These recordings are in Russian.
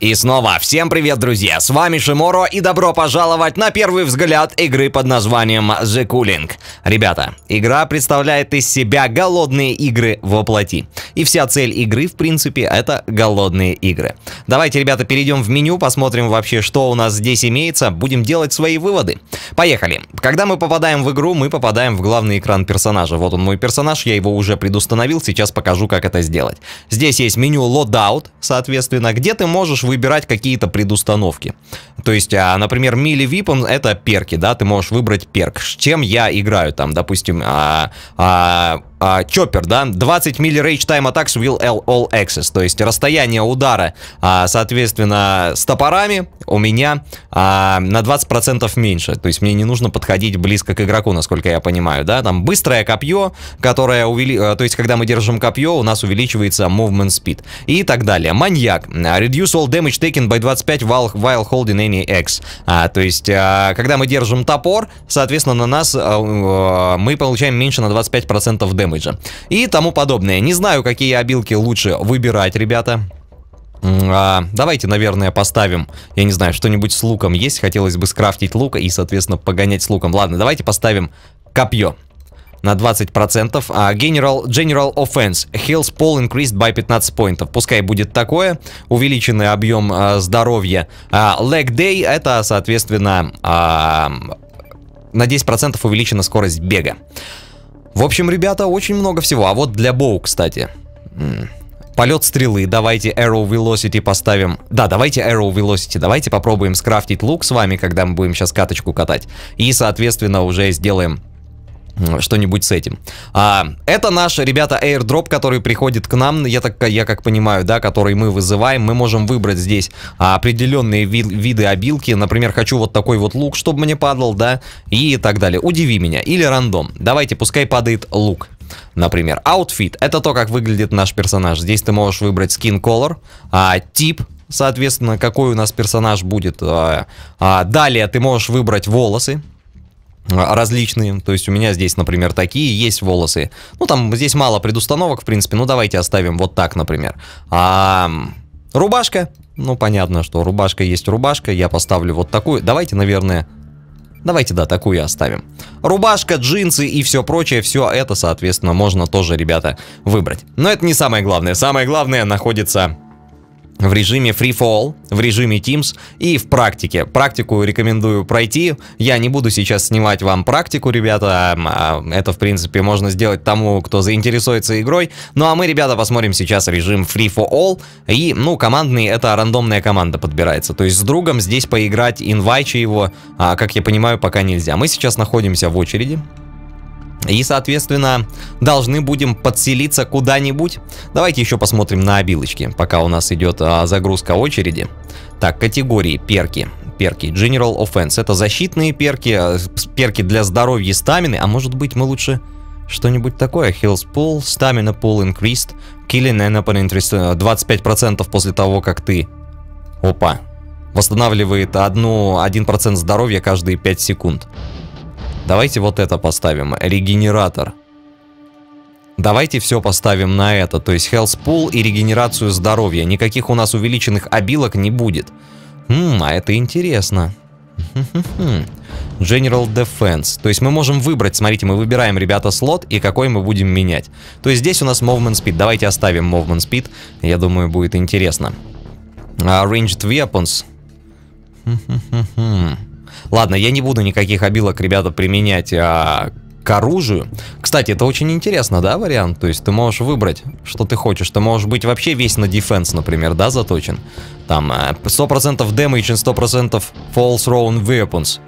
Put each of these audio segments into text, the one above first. И снова всем привет, друзья, с вами Шиморо и добро пожаловать на первый взгляд игры под названием The Culling. Ребята, игра представляет из себя голодные игры во плоти. И вся цель игры, в принципе, это голодные игры. Давайте, ребята, перейдем в меню, посмотрим вообще, что у нас здесь имеется, будем делать свои выводы. Поехали. Когда мы попадаем в игру, мы попадаем в главный экран персонажа. Вот он, мой персонаж, я его уже предустановил, сейчас покажу, как это сделать. Здесь есть меню Loadout, соответственно, где ты можешь выбирать какие-то предустановки. То есть, например, мили випом это перки, да, ты можешь выбрать перк. С чем я играю там, допустим, Chopper, да, 20 мили range time attacks will all access, то есть расстояние удара, соответственно, с топорами у меня на 20% меньше, то есть мне не нужно подходить близко к игроку, насколько я понимаю, да, там быстрое копье, которое, то есть когда мы держим копье, у нас увеличивается movement speed и так далее. Маньяк, reduce all damage taken by 25 while holding any axe, то есть когда мы держим топор, соответственно, на нас мы получаем меньше на 25% дэмэджа. И тому подобное. Не знаю, какие обилки лучше выбирать, ребята. Давайте, наверное, поставим, я не знаю, что-нибудь с луком есть. Хотелось бы скрафтить лука и, соответственно, погонять с луком. Ладно, давайте поставим копье на 20%. General offense. Health pool increased by 15 поинтов. Пускай будет такое. Увеличенный объем здоровья. Lag day это, соответственно, на 10% увеличена скорость бега. В общем, ребята, очень много всего. А вот для боу, кстати. Полет стрелы. Давайте Arrow Velocity поставим. Да, давайте Arrow Velocity. Давайте попробуем скрафтить лук с вами, когда мы будем сейчас каточку катать. И, соответственно, уже сделаем что-нибудь с этим. Это наш, ребята, Airdrop, который приходит к нам, я как понимаю, да, который мы вызываем. Мы можем выбрать здесь определенные виды обилки. Например, хочу вот такой вот лук, чтобы мне падал, да, и так далее. Удиви меня. Или рандом. Давайте, пускай падает лук. Например, outfit. Это то, как выглядит наш персонаж. Здесь ты можешь выбрать skin color, тип. Соответственно, какой у нас персонаж будет. Далее ты можешь выбрать волосы. Различные, то есть у меня здесь, например, такие есть волосы. Ну, там здесь мало предустановок, в принципе, ну, давайте оставим вот так, например. Рубашка, ну, понятно, что рубашка есть рубашка, я поставлю вот такую. Давайте, наверное, да, такую оставим. Рубашка, джинсы и все прочее, все это, соответственно, можно тоже, ребята, выбрать. Но это не самое главное, самое главное находится в режиме Free for All, в режиме Teams и в практике. Практику рекомендую пройти. Я не буду сейчас снимать вам практику, ребята. Это, в принципе, можно сделать тому, кто заинтересуется игрой. Ну, а мы, ребята, посмотрим сейчас режим Free for All. И, ну, командный, это рандомная команда подбирается. То есть с другом здесь поиграть, инвайчи его, как я понимаю, пока нельзя. Мы сейчас находимся в очереди. И, соответственно, должны будем подселиться куда-нибудь. Давайте еще посмотрим на обилочки, пока у нас идет загрузка очереди. Так, категории, перки. Перки, General Offense. Это защитные перки, перки для здоровья и стамины. А может быть мы лучше что-нибудь такое? Health Pool, Stamina Pool Increased, Killing an Opponent 25% после того, как ты... Опа. Восстанавливает 1% здоровья каждые 5 секунд. Давайте вот это поставим, регенератор. Давайте все поставим на это, то есть health pool и регенерацию здоровья. Никаких у нас увеличенных обилок не будет. А это интересно. General Defense. То есть мы можем выбрать, смотрите, мы выбираем, ребята, слот и какой мы будем менять. То есть здесь у нас Movement Speed. Давайте оставим Movement Speed, я думаю, будет интересно. Ranged Weapons. Ладно, я не буду никаких обилок, ребята, применять к оружию. Кстати, это очень интересно, да, вариант? То есть ты можешь выбрать, что ты хочешь. Ты можешь быть вообще весь на дефенс, например, да, заточен. Там 100% damage и 100% false round weapons.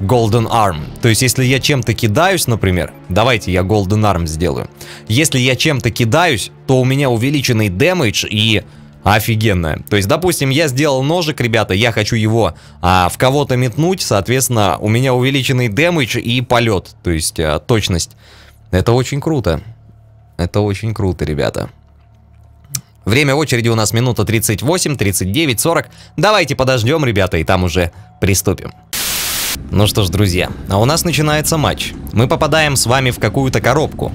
Golden Arm. То есть если я чем-то кидаюсь, например, давайте я Golden Arm сделаю. Если я чем-то кидаюсь, то у меня увеличенный damage и... Офигенно. То есть, допустим, я сделал ножик, ребята, я хочу его в кого-то метнуть, соответственно, у меня увеличенный дэмэдж и полет, то есть точность. Это очень круто. Это очень круто, ребята. Время очереди у нас минута 38, 39, 40. Давайте подождем, ребята, и там уже приступим. Ну что ж, друзья, у нас начинается матч. Мы попадаем с вами в какую-то коробку.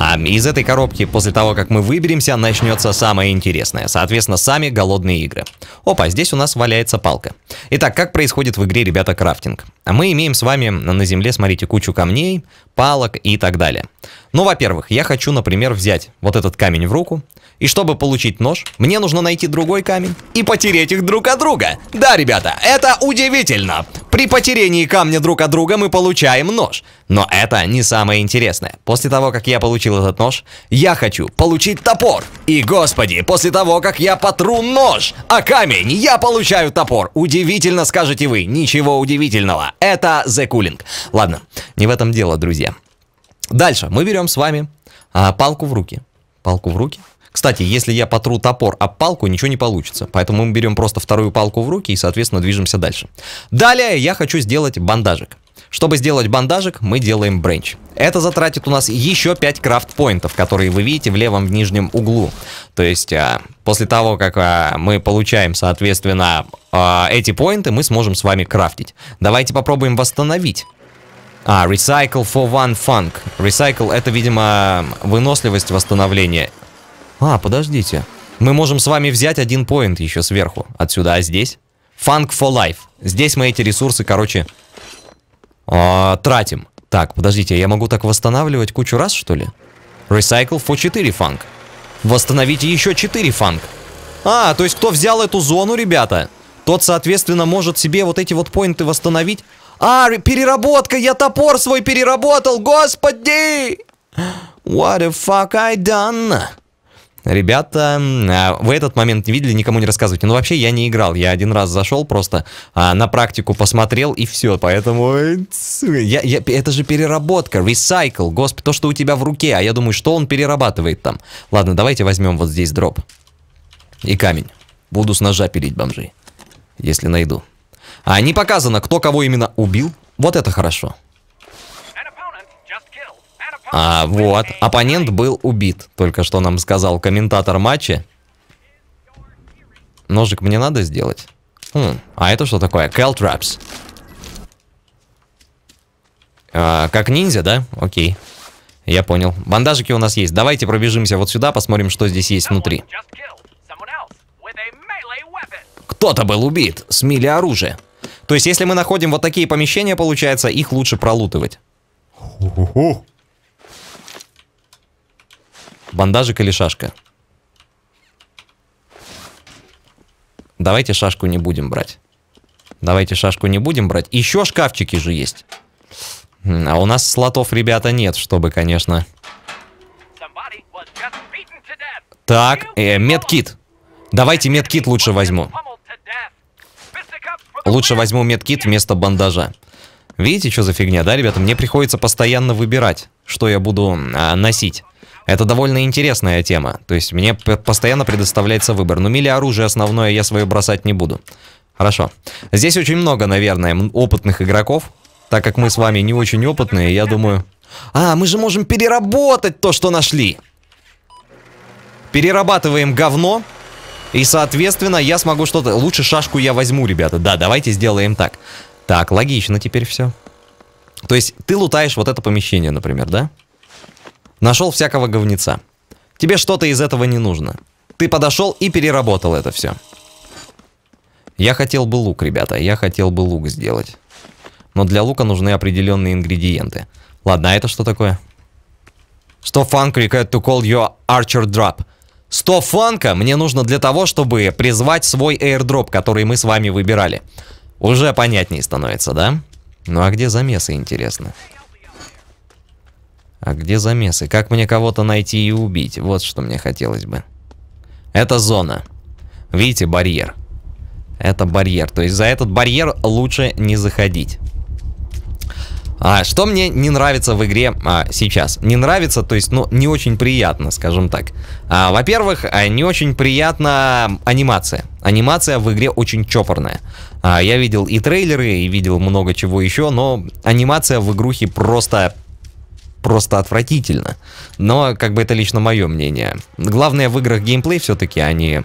А из этой коробки, после того, как мы выберемся, начнется самое интересное. Соответственно, сами голодные игры. Опа, здесь у нас валяется палка. Итак, как происходит в игре, ребята, крафтинг? Мы имеем с вами на земле, смотрите, кучу камней, палок и так далее. Ну, во-первых, я хочу, например, взять вот этот камень в руку. И чтобы получить нож, мне нужно найти другой камень и потереть их друг от друга. Да, ребята, это удивительно. При потерении камня друг от друга мы получаем нож. Но это не самое интересное. После того, как я получил этот нож, я хочу получить топор. И, господи, после того, как я потру нож, а камень, я получаю топор. Удивительно, скажете вы. Ничего удивительного. Это The Culling. Ладно, не в этом дело, друзья. Дальше мы берем с вами палку в руки. Палку в руки. Кстати, если я потру топор об палку, ничего не получится. Поэтому мы берем просто вторую палку в руки и, соответственно, движемся дальше. Далее я хочу сделать бандажик. Чтобы сделать бандажик, мы делаем бренч. Это затратит у нас еще 5 крафт-поинтов, которые вы видите в левом нижнем углу. То есть, после того, как мы получаем, соответственно, эти поинты, мы сможем с вами крафтить. Давайте попробуем восстановить. Recycle for one funk. Recycle — это, видимо, выносливость восстановления. Подождите. Мы можем с вами взять один поинт еще сверху. Отсюда, а здесь? Funk for life. Здесь мы эти ресурсы, короче, тратим. Так, подождите, я могу так восстанавливать кучу раз, что ли? Recycle for 4 funk. Восстановите еще 4 funk. То есть кто взял эту зону, ребята, тот, соответственно, может себе вот эти вот поинты восстановить. Переработка! Я топор свой переработал! Господи! What the fuck I done? Ребята, в этот момент не видели, никому не рассказывайте. Ну, вообще, я не играл. Я один раз зашел, просто на практику посмотрел, и все. Поэтому... это же переработка, recycle, господи, то, что у тебя в руке. А я думаю, что он перерабатывает там? Ладно, давайте возьмем вот здесь дроп. И камень. Буду с ножа пилить бомжей, если найду. Не показано, кто кого именно убил. Вот это хорошо. Вот, оппонент был убит. Только что нам сказал комментатор матча. Ножик мне надо сделать? Это что такое? Caltrops. Как ниндзя, да? Окей. Я понял. Бандажики у нас есть. Давайте пробежимся вот сюда, посмотрим, что здесь есть внутри. Кто-то был убит с мили оружия. То есть, если мы находим вот такие помещения, получается, их лучше пролутывать. Бандажик или шашка? Давайте шашку не будем брать. Давайте шашку не будем брать. Еще шкафчики же есть. А у нас слотов, ребята, нет, чтобы, конечно... Так, медкит. Давайте медкит лучше возьму. Лучше возьму медкит вместо бандажа. Видите, что за фигня, да, ребята? Мне приходится постоянно выбирать, что я буду носить. Это довольно интересная тема. То есть мне постоянно предоставляется выбор. Но мили оружие основное я свое бросать не буду. Хорошо. Здесь очень много, наверное, опытных игроков. Так как мы с вами не очень опытные, я думаю... мы же можем переработать то, что нашли. Перерабатываем говно. И, соответственно, я смогу что-то... Лучше шашку я возьму, ребята. Да, давайте сделаем так. Так, логично теперь все. То есть ты лутаешь вот это помещение, например, да? Нашел всякого говнеца. Тебе что-то из этого не нужно. Ты подошел и переработал это все. Я хотел бы лук, ребята. Я хотел бы лук сделать. Но для лука нужны определенные ингредиенты. Ладно, а это что такое? 100 фанк required to call your archer drop. 100 фанка мне нужно для того, чтобы призвать свой airdrop, который мы с вами выбирали. Уже понятнее становится, да? Ну а где замесы, интересно? А где замесы? Как мне кого-то найти и убить? Вот что мне хотелось бы. Это зона. Видите, барьер. Это барьер. То есть за этот барьер лучше не заходить. Что мне не нравится в игре сейчас? Не нравится, то есть, не очень приятно, скажем так. Во-первых, не очень приятна анимация. Анимация в игре очень чопорная. Я видел и трейлеры, и видел много чего еще, но анимация в игрухе просто отвратительно. Но, как бы, это лично мое мнение. Главное в играх геймплей все-таки, а не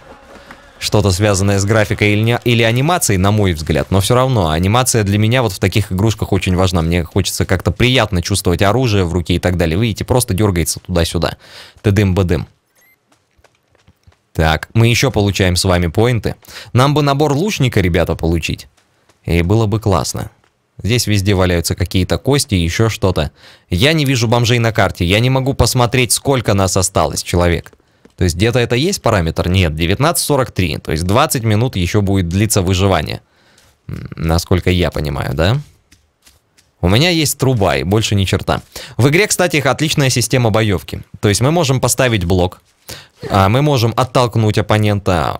что-то связанное с графикой или анимацией, на мой взгляд, но все равно анимация для меня вот в таких игрушках очень важна. Мне хочется как-то приятно чувствовать оружие в руке и так далее. Вы видите, просто дергается туда-сюда. Тыдым-бадым. Так, мы еще получаем с вами поинты. Нам бы набор лучника, ребята, получить. И было бы классно. Здесь везде валяются какие-то кости и еще что-то. Я не вижу бомжей на карте. Я не могу посмотреть, сколько нас осталось, человек. То есть где-то это есть параметр? Нет, 19:43. То есть 20 минут еще будет длиться выживание. Насколько я понимаю, да? У меня есть труба и больше ни черта. В игре, кстати, отличная система боевки. То есть мы можем поставить блок. Мы можем оттолкнуть оппонента,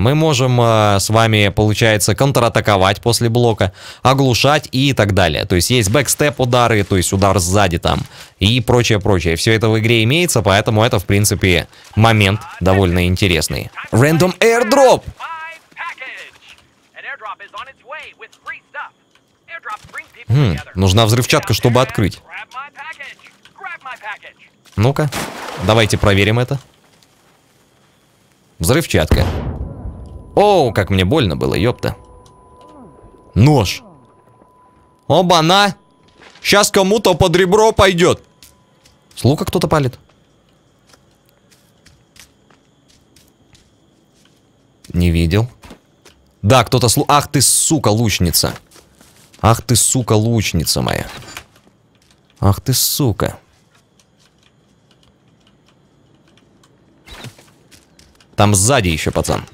мы можем с вами, получается, контратаковать после блока, оглушать и так далее. То есть есть бэкстеп удары, то есть удар сзади там и прочее-прочее. Все это в игре имеется, поэтому это, в принципе, момент довольно интересный. Рэндом airdrop! Нужна взрывчатка, чтобы открыть. Ну-ка, давайте проверим это. Взрывчатка. Оу, как мне больно было, ёпта. Нож. Оба-на. Сейчас кому-то под ребро пойдет. С лука кто-то палит. Не видел. Да, кто-то с лука. Ах ты, сука, лучница. Ах ты, сука, лучница моя. Ах ты, сука. Там сзади еще, пацан.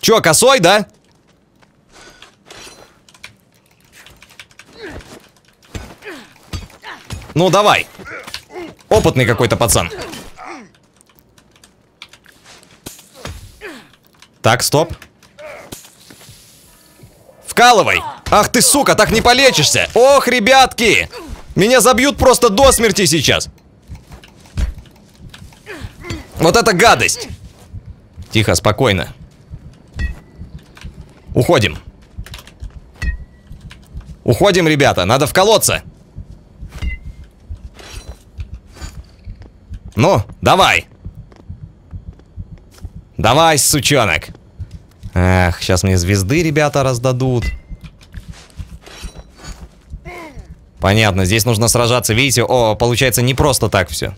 Че, косой, да? Ну, давай. Опытный какой-то пацан. Так, стоп. Вкалывай. Ах ты, сука, так не полечишься. Ох, ребятки. Меня забьют просто до смерти сейчас. Вот это гадость! Тихо, спокойно. Уходим. Уходим, ребята, надо вколоться. Ну, давай. Давай, сучонок. Эх, сейчас мне звезды, ребята, раздадут. Понятно, здесь нужно сражаться, видите? О, получается не просто так все.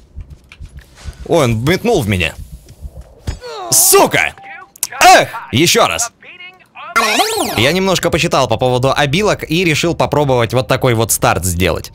Ой, он метнул в меня. Сука! Эх! Еще раз. Я немножко почитал по поводу обилок и решил попробовать вот такой вот старт сделать.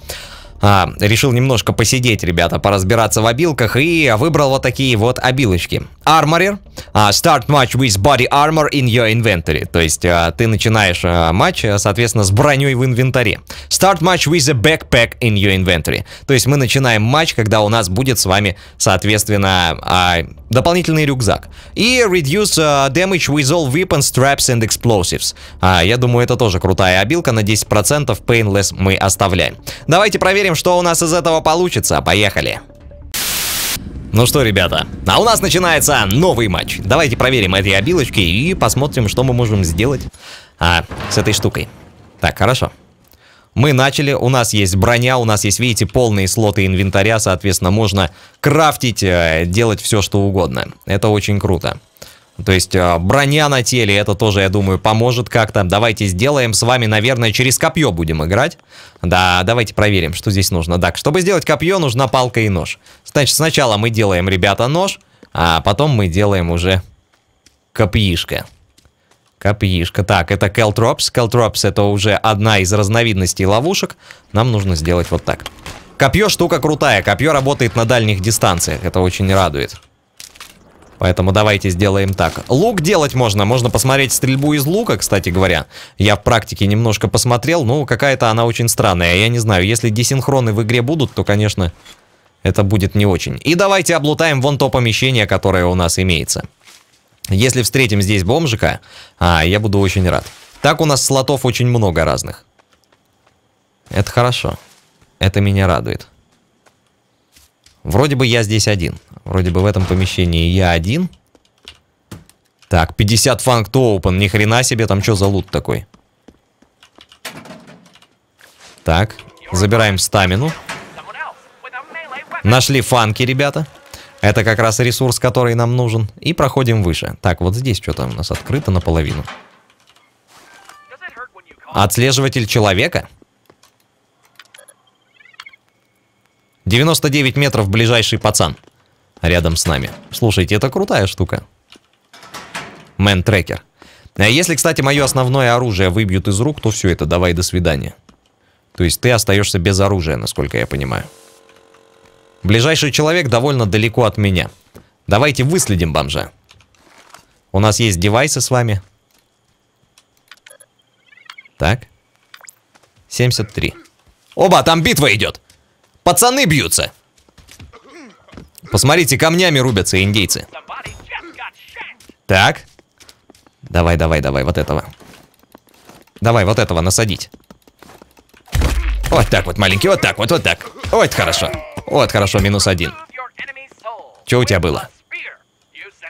Решил немножко посидеть, ребята, поразбираться в обилках и выбрал вот такие вот обилочки. Armorer. Start match with body armor in your inventory. То есть ты начинаешь матч, соответственно, с броней в инвентаре. Start match with a backpack in your inventory. То есть мы начинаем матч, когда у нас будет с вами, соответственно, дополнительный рюкзак. И reduce damage with all weapons, traps and explosives. Я думаю, это тоже крутая обилка. На 10% painless мы оставляем. Давайте проверим, что у нас из этого получится. Поехали. Ну что, ребята, а у нас начинается новый матч. Давайте проверим эти обилочки и посмотрим, что мы можем сделать с этой штукой. Так, хорошо. Мы начали, у нас есть броня, у нас есть, видите, полные слоты инвентаря, соответственно, можно крафтить, делать все, что угодно. Это очень круто. То есть броня на теле, это тоже, я думаю, поможет как-то. Давайте сделаем с вами, наверное, через копье будем играть. Да, давайте проверим, что здесь нужно. Так, чтобы сделать копье, нужна палка и нож. Значит, сначала мы делаем, ребята, нож, а потом мы делаем уже копьишко. Копьишко. Так, это Caltrops. Caltrops — это уже одна из разновидностей ловушек. Нам нужно сделать вот так. Копье — штука крутая. Копье работает на дальних дистанциях. Это очень радует. Поэтому давайте сделаем так. Лук делать можно. Можно посмотреть стрельбу из лука, кстати говоря. Я в практике немножко посмотрел, но какая-то она очень странная. Я не знаю, если десинхроны в игре будут, то, конечно, это будет не очень. И давайте облутаем вон то помещение, которое у нас имеется. Если встретим здесь бомжика, я буду очень рад. Так у нас слотов очень много разных. Это хорошо. Это меня радует. Вроде бы я здесь один. Вроде бы в этом помещении я один. Так, 50 фанк to open. Ни хрена себе, там что за лут такой? Так, забираем стамину. Нашли фанки, ребята. Это как раз ресурс, который нам нужен. И проходим выше. Так, вот здесь что-то у нас открыто наполовину. Отслеживатель человека. 99 метров ближайший пацан. Рядом с нами. Слушайте, это крутая штука. Man-tracker. Если, кстати, мое основное оружие выбьют из рук, то все это, давай, до свидания. То есть ты остаешься без оружия, насколько я понимаю. Ближайший человек довольно далеко от меня. Давайте выследим бомжа. У нас есть девайсы с вами. Так. 73. Оба, там битва идет. Пацаны бьются. Посмотрите, камнями рубятся индейцы. Так. Давай, давай, давай, вот этого. Давай, вот этого насадить. Вот так вот, маленький, вот так вот, вот так. Вот хорошо. Вот хорошо, -1. Че у тебя было?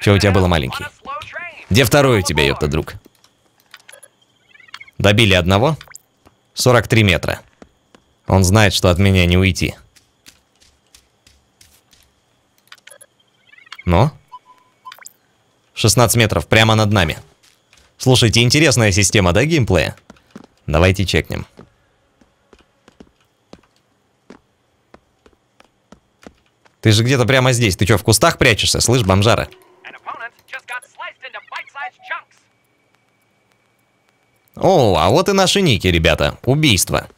Че у тебя было, маленький? Где второй у тебя, ёпта, друг? Добили одного. 43 метра. Он знает, что от меня не уйти. Но? 16 метров, прямо над нами. Слушайте, интересная система, да, геймплея? Давайте чекнем. Ты же где-то прямо здесь. Ты что, в кустах прячешься? Слышь, бомжара. О, а вот и наши ники, ребята. Убийство.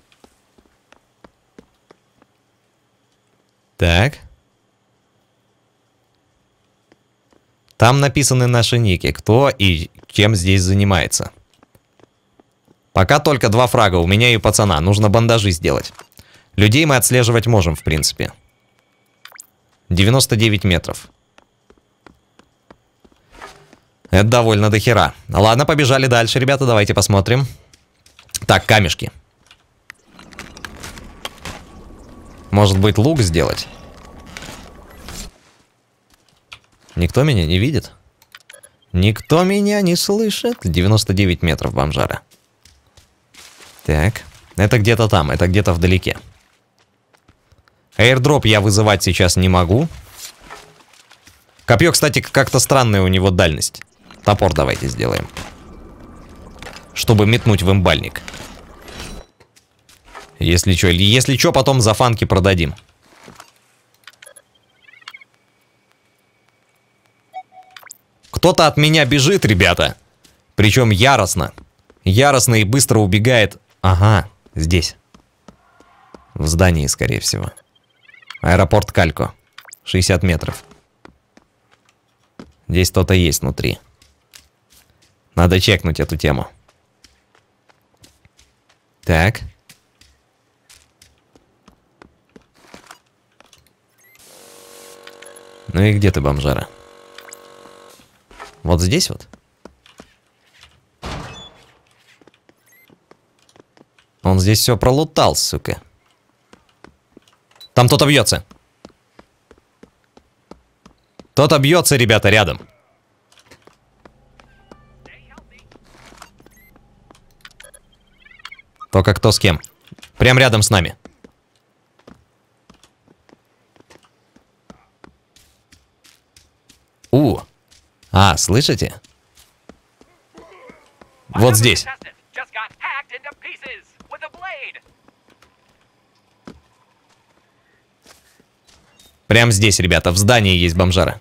Так. Там написаны наши ники. Кто и чем здесь занимается. Пока только 2 фрага. У меня и у пацана. Нужно бандажи сделать. Людей мы отслеживать можем, в принципе. 99 метров. Это довольно дохера. Ладно, побежали дальше, ребята. Давайте посмотрим. Так, камешки. Может быть, лук сделать? Никто меня не видит? Никто меня не слышит? 99 метров, бомжара. Так. Это где-то там, это где-то вдалеке. Airdrop я вызывать сейчас не могу. Копье, кстати, как-то странная у него дальность. Топор давайте сделаем. Чтобы метнуть в имбальник. Если что, потом за фанки продадим. Кто-то от меня бежит, ребята. Причем яростно. Яростно и быстро убегает. Ага, здесь. В здании, скорее всего. Аэропорт Калько. 60 метров. Здесь кто-то есть внутри. Надо чекнуть эту тему. Так. Ну и где ты, бомжара? Вот здесь вот? Он здесь все пролутал, сука. Там кто-то бьется. Кто-то бьется, ребята, рядом. Только кто с кем. Прям рядом с нами. А, слышите? Вот здесь. Прям здесь, ребята, в здании есть бомжара.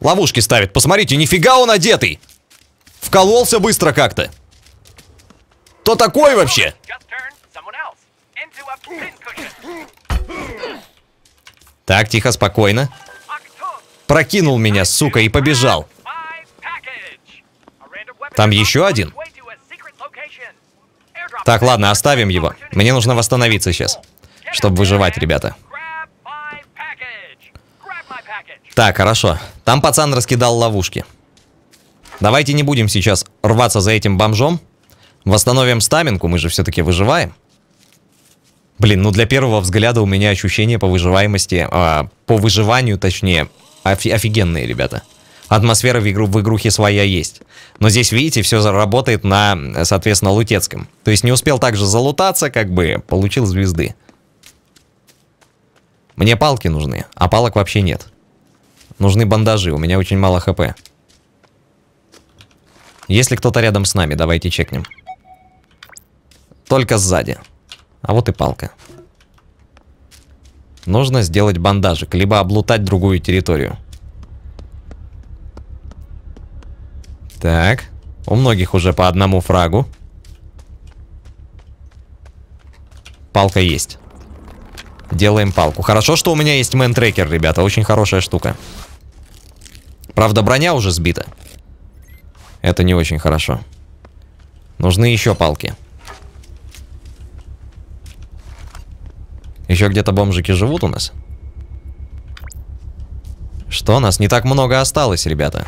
Ловушки ставит. Посмотрите, нифига он одетый. Вкололся быстро как-то. Кто такой вообще? Так, тихо, спокойно. Прокинул меня, сука, и побежал. Там еще один. Так, ладно, оставим его. Мне нужно восстановиться сейчас, чтобы выживать, ребята. Так, хорошо. Там пацан раскидал ловушки. Давайте не будем сейчас рваться за этим бомжом. Восстановим стаминку, мы же все-таки выживаем. Блин, ну для первого взгляда у меня ощущения по выживанию, точнее, офигенные, ребята. атмосфера в игрухе своя есть. Но здесь, видите, все заработает на, соответственно, лутецком. То есть не успел также залутаться, как бы получил звезды. Мне палки нужны, а палок вообще нет. Нужны бандажи, у меня очень мало хп. Есть ли кто-то рядом с нами? Давайте чекнем. Только сзади. А вот и палка. Нужно сделать бандажик, либо облутать другую территорию. Так, у многих уже по одному фрагу. Палка есть. Делаем палку. Хорошо, что у меня есть Man-tracker, ребята, очень хорошая штука. Правда, броня уже сбита. Это не очень хорошо. Нужны еще палки. Еще где-то бомжики живут у нас? Что, нас не так много осталось, ребята.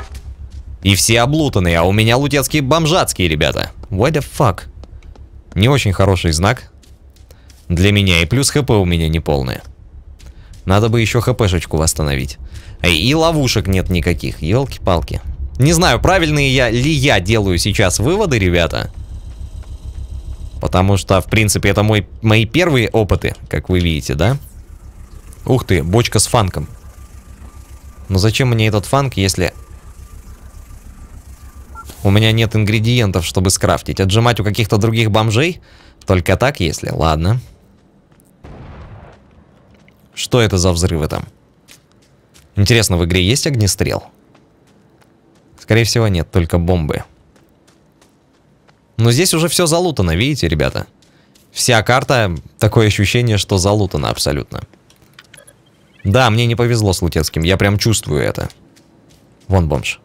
И все облутанные, а у меня лутецкие бомжатские, ребята. What the fuck? Не очень хороший знак для меня. И плюс хп у меня не полное. Надо бы еще хпшечку восстановить. И ловушек нет никаких. Елки-палки. Не знаю, правильные ли я делаю сейчас выводы, ребята. Потому что, в принципе, это мои первые опыты, как вы видите, да? Ух ты, бочка с фанком. Но зачем мне этот фанк, если... У меня нет ингредиентов, чтобы скрафтить. Отжимать у каких-то других бомжей? Только так, если? Ладно. Что это за взрывы там? Интересно, в игре есть огнестрел? Скорее всего, нет, только бомбы. Но здесь уже все залутано, видите, ребята? Вся карта, такое ощущение, что залутана абсолютно. Да, мне не повезло с лутецким, я прям чувствую это. Вон бомж.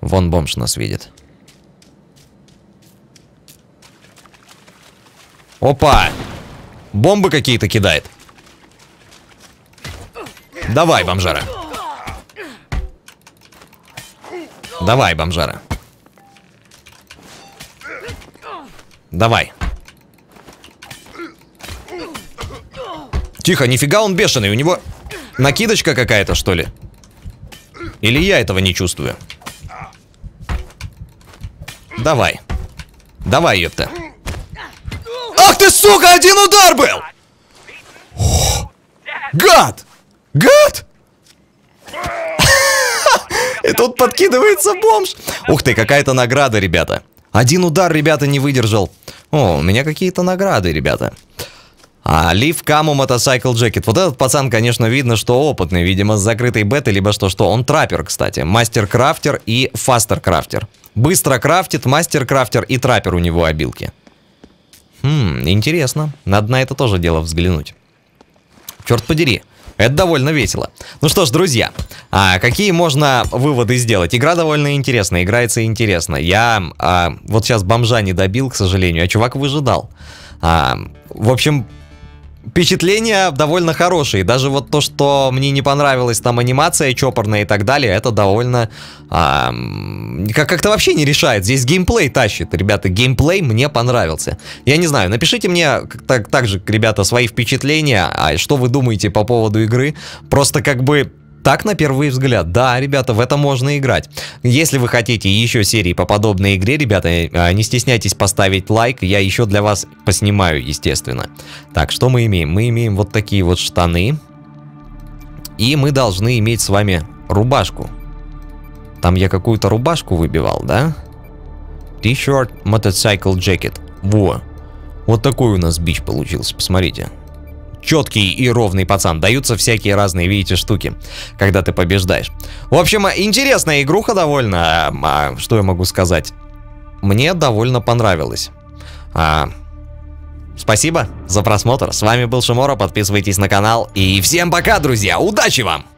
Вон бомж нас видит. Опа! Бомбы какие-то кидает. Давай, бомжара. Давай, бомжара. Давай. Тихо, нифига он бешеный. У него накидочка какая-то, что ли? Или я этого не чувствую? Давай. Давай, ёпта. Ах ты, сука, один удар был! О, гад! Гад! И тут подкидывается бомж. Ух ты, какая-то награда, ребята. Один удар, ребята, не выдержал. О, у меня какие-то награды, ребята. Лив Каму Мотоцикл Джекет. Вот этот пацан, конечно, видно, что опытный. Видимо, с закрытой беты, либо что-что. Он траппер, кстати. Мастер-крафтер и фастер-крафтер. Быстро крафтит, мастер-крафтер и траппер у него обилки. Интересно. Надо на это тоже дело взглянуть. Черт подери. Это довольно весело. Ну что ж, друзья, какие можно выводы сделать? Игра довольно интересная, играется интересно. Я вот сейчас бомжа не добил, к сожалению, а чувак выжидал. В общем, впечатления довольно хорошие. Даже вот то, что мне не понравилась там анимация чопорная и так далее, это довольно... как-то вообще не решает. Здесь геймплей тащит, ребята. Геймплей мне понравился. Я не знаю, напишите мне также, ребята, свои впечатления, что вы думаете по поводу игры. Просто как бы... Так, на первый взгляд, да, ребята, в это можно играть. Если вы хотите еще серии по подобной игре, ребята, не стесняйтесь поставить лайк, я еще для вас поснимаю, естественно. Так, что мы имеем? Мы имеем вот такие вот штаны. И мы должны иметь с вами рубашку. Там я какую-то рубашку выбивал, да? T-shirt, motorcycle jacket. Во, вот такой у нас бич получился, посмотрите. Четкий и ровный пацан. Даются всякие разные, видите, штуки, когда ты побеждаешь. В общем, интересная игруха довольно. Что я могу сказать? Мне довольно понравилось. Спасибо за просмотр. С вами был Шиморо. Подписывайтесь на канал. И всем пока, друзья. Удачи вам!